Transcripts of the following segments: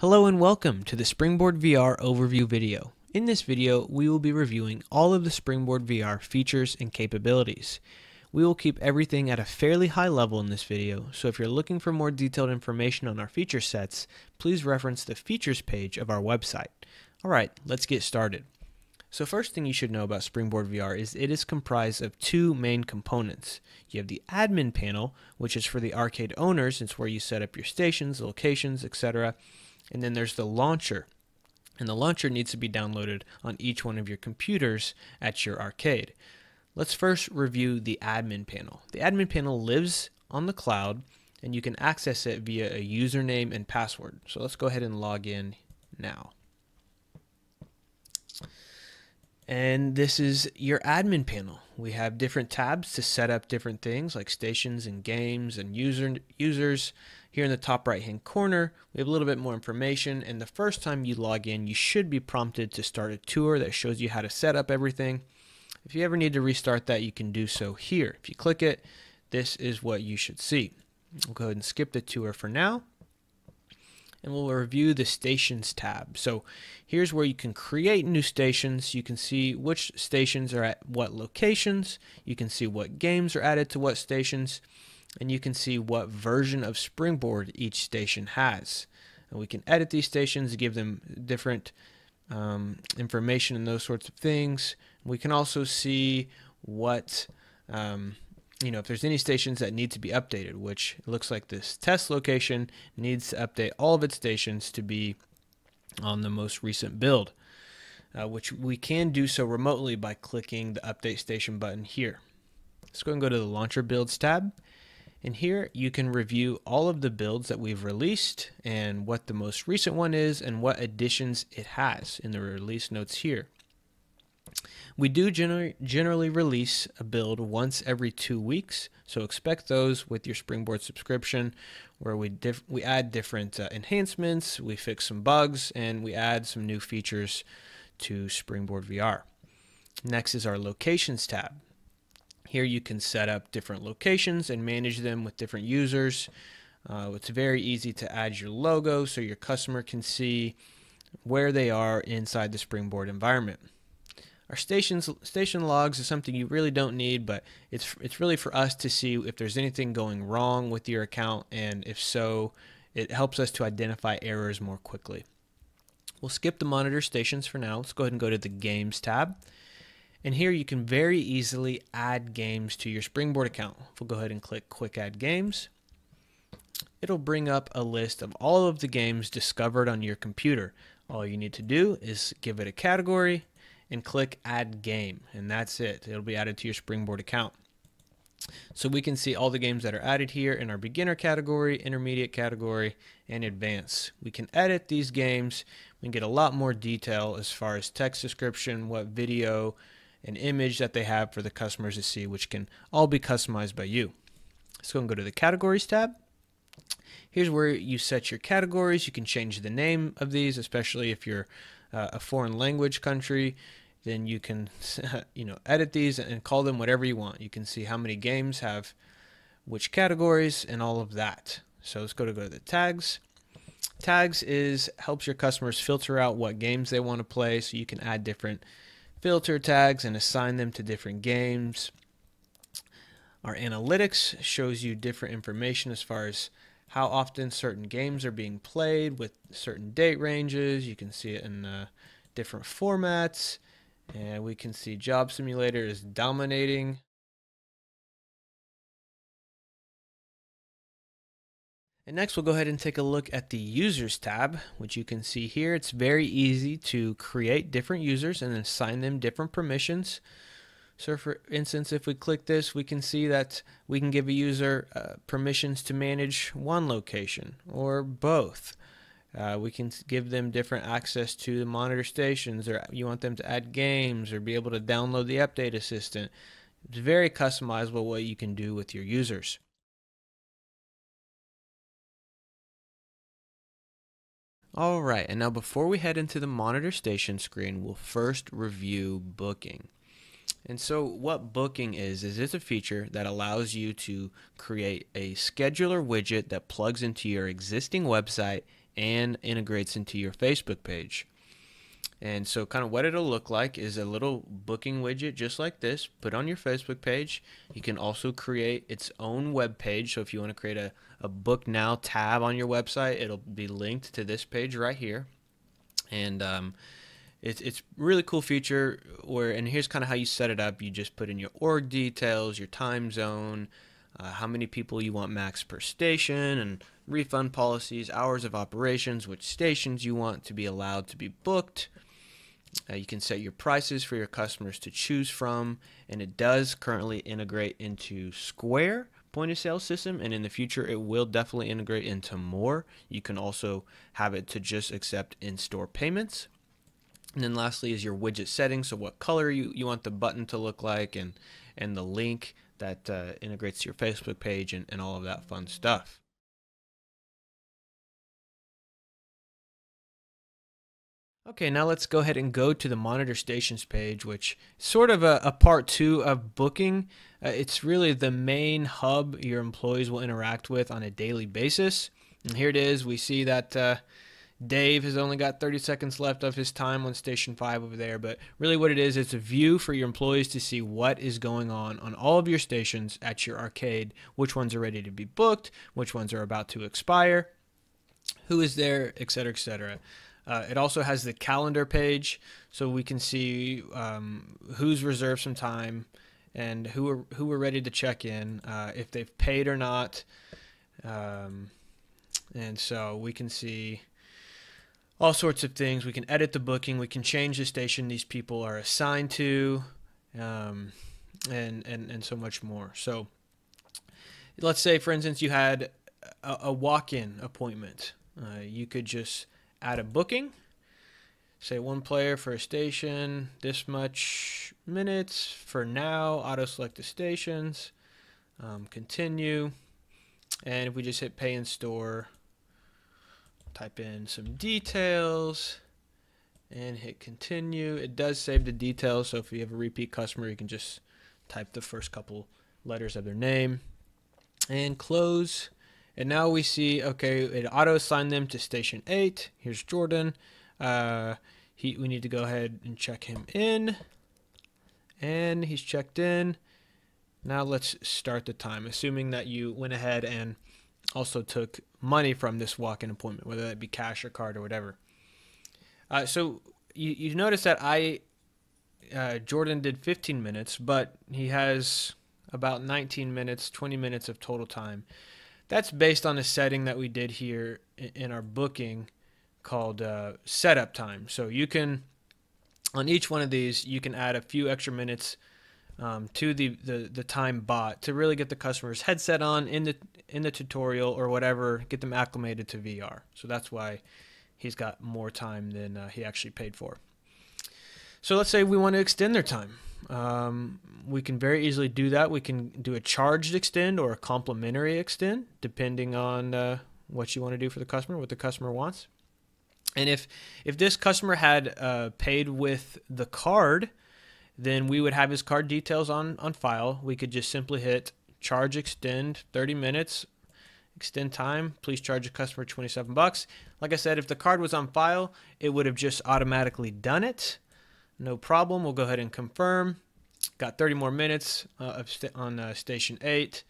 Hello and welcome to the Springboard VR overview video. In this video, we will be reviewing all of the Springboard VR features and capabilities. We will keep everything at a fairly high level in this video, so if you're looking for more detailed information on our feature sets, please reference the features page of our website. Alright, let's get started. So first thing you should know about Springboard VR is it is comprised of two main components. You have the Admin Panel, which is for the arcade owners. It's where you set up your stations, locations, etc. And then there's the launcher, and the launcher needs to be downloaded on each one of your computers at your arcade. Let's first review the Admin Panel. The Admin Panel lives on the cloud, and you can access it via a username and password. So let's go ahead and log in now. And this is your Admin Panel. We have different tabs to set up different things like stations and games and users. Here in the top right hand corner, we have a little bit more information, and the first time you log in, you should be prompted to start a tour that shows you how to set up everything. If you ever need to restart that, you can do so here. If you click it, this is what you should see. We'll go ahead and skip the tour for now, and we'll review the Stations tab. So here's where you can create new stations. You can see which stations are at what locations. You can see what games are added to what stations. And you can see what version of Springboard each station has. And we can edit these stations, give them different information and those sorts of things. We can also see what... you know, if there's any stations that need to be updated, which looks like this test location needs to update all of its stations to be on the most recent build, which we can do so remotely by clicking the update station button here. Let's go and go to the launcher builds tab, and here you can review all of the builds that we've released and what the most recent one is and what additions it has in the release notes here. We do generally release a build once every 2 weeks, so expect those with your Springboard subscription, where we add different enhancements, we fix some bugs, and we add some new features to Springboard VR. Next is our Locations tab. Here you can set up different locations and manage them with different users. It's very easy to add your logo so your customer can see where they are inside the Springboard environment. Our station logs is something you really don't need, but it's really for us to see if there's anything going wrong with your account, and if so, it helps us to identify errors more quickly. We'll skip the monitor stations for now. Let's go ahead and go to the Games tab. And here you can very easily add games to your Springboard account. We'll go ahead and click Quick Add Games. It'll bring up a list of all of the games discovered on your computer. All you need to do is give it a category and click Add Game, and that's it. It'll be added to your Springboard account. So we can see all the games that are added here in our beginner category, intermediate category, and advanced. We can edit these games. We can get a lot more detail as far as text description, what video and image that they have for the customers to see, which can all be customized by you. Let's go and go to the Categories tab. Here's where you set your categories. You can change the name of these, especially if you're a foreign language country, then you can edit these and call them whatever you want. You can see how many games have which categories and all of that. So let's go to the tags. Tags helps your customers filter out what games they want to play, so you can add different filter tags and assign them to different games. Our analytics shows you different information as far as how often certain games are being played with certain date ranges. You can see it in different formats, and we can see Job Simulator is dominating. And next we'll go ahead and take a look at the Users tab, which you can see here. It's very easy to create different users and assign them different permissions. So for instance, if we click this, we can see that we can give a user permissions to manage one location or both. We can give them different access to the monitor stations, or you want them to add games or be able to download the update assistant. It's very customizable what you can do with your users. Alright, and now before we head into the monitor station screen, we'll first review booking. And so what booking is it's a feature that allows you to create a scheduler widget that plugs into your existing website and integrates into your Facebook page. And so kind of what it'll look like is a little booking widget just like this, put on your Facebook page. You can also create its own web page. So if you want to create a book now tab on your website, it'll be linked to this page right here. And it's really cool feature where, and here's kind of how you set it up. You just put in your org details, your time zone, how many people you want max per station, and refund policies, hours of operations, which stations you want to be allowed to be booked. You can set your prices for your customers to choose from, and it does currently integrate into Square point of sale system, and in the future it will definitely integrate into more. You can also have it to just accept in-store payments. And then lastly is your widget settings, so what color you want the button to look like, and the link that integrates to your Facebook page, and all of that fun stuff. Okay, now let's go ahead and go to the Monitor Stations page, which is sort of a part two of booking. It's really the main hub your employees will interact with on a daily basis. And here it is. We see that Dave has only got 30 seconds left of his time on Station 5 over there. But really what it is, it's a view for your employees to see what is going on all of your stations at your arcade, which ones are ready to be booked, which ones are about to expire, who is there, etc., etc. It also has the calendar page, so we can see who's reserved some time and who are ready to check in, if they've paid or not, and so we can see all sorts of things. We can edit the booking. We can change the station these people are assigned to, and so much more. So let's say, for instance, you had a walk-in appointment. You could just add a booking, say one player for a station, this much minutes for now, auto select the stations, continue, and if we just hit pay in store, type in some details and hit continue, it does save the details, so if you have a repeat customer you can just type the first couple letters of their name and close. And now we see, okay, it auto-assigned them to Station 8. Here's Jordan. We need to go ahead and check him in. And he's checked in. Now let's start the time, assuming that you went ahead and also took money from this walk-in appointment, whether that be cash or card or whatever. So you notice that Jordan did 15 minutes, but he has about 19 minutes, 20 minutes of total time. That's based on a setting that we did here in our booking called setup time. So you can, on each one of these, you can add a few extra minutes to the time bot to really get the customer's headset on in the tutorial or whatever, get them acclimated to VR. So that's why he's got more time than he actually paid for. So let's say we want to extend their time. We can very easily do that. We can do a charged extend or a complimentary extend, depending on what you want to do for the customer, what the customer wants. And if this customer had paid with the card, then we would have his card details on file. We could just simply hit charge extend 30 minutes, extend time, please charge the customer $27. Like I said, if the card was on file, it would have just automatically done it. No problem. We'll go ahead and confirm. Got 30 more minutes on Station 8,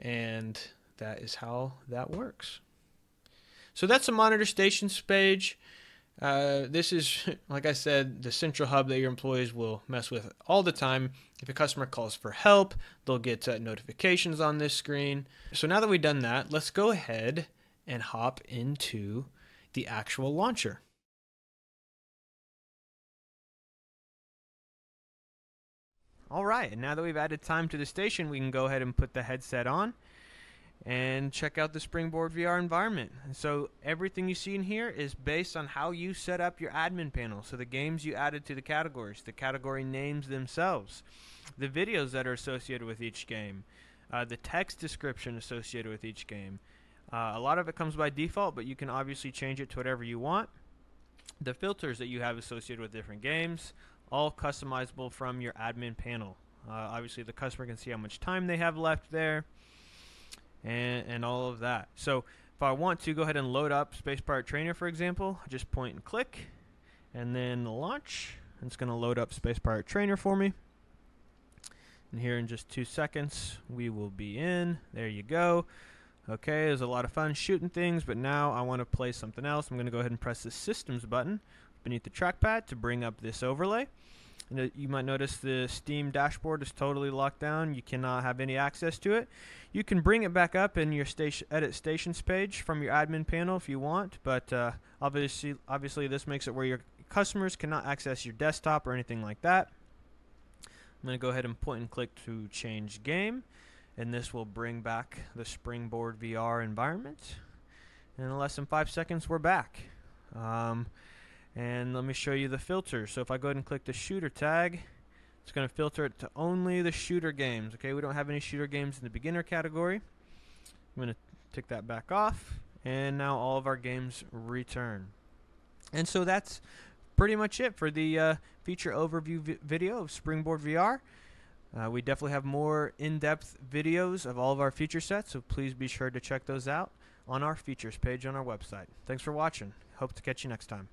and that is how that works. So that's the Monitor Stations page. This is, like I said, the central hub that your employees will mess with all the time. If a customer calls for help, they'll get notifications on this screen. So now that we've done that, let's go ahead and hop into the actual launcher. All right, and now that we've added time to the station, we can go ahead and put the headset on and check out the Springboard VR environment. And so everything you see in here is based on how you set up your admin panel. So the games you added to the categories, the category names themselves, the videos that are associated with each game, the text description associated with each game. A lot of it comes by default, but you can obviously change it to whatever you want. The filters that you have associated with different games, all customizable from your admin panel. Obviously the customer can see how much time they have left there and all of that. So If I want to go ahead and load up Space Pirate Trainer, for example, just point and click and then launch. It's going to load up Space Pirate Trainer for me. And here in just 2 seconds, we will be in. There you go. Okay, there's a lot of fun shooting things, but now I want to play something else. I'm going to go ahead and press the Systems button beneath the trackpad to bring up this overlay. And you might notice the Steam dashboard is totally locked down. You cannot have any access to it. You can bring it back up in your Edit Stations page from your Admin Panel if you want, but obviously this makes it where your customers cannot access your desktop or anything like that. I'm going to go ahead and point and click to change game, and this will bring back the Springboard VR environment. And in less than 5 seconds, we're back. And let me show you the filter. So if I go ahead and click the shooter tag, it's going to filter it to only the shooter games. Okay, we don't have any shooter games in the beginner category. I'm going to tick that back off, and now all of our games return. And so that's pretty much it for the feature overview video of Springboard VR. We definitely have more in-depth videos of all of our feature sets, so please be sure to check those out on our features page on our website. Thanks for watching. Hope to catch you next time.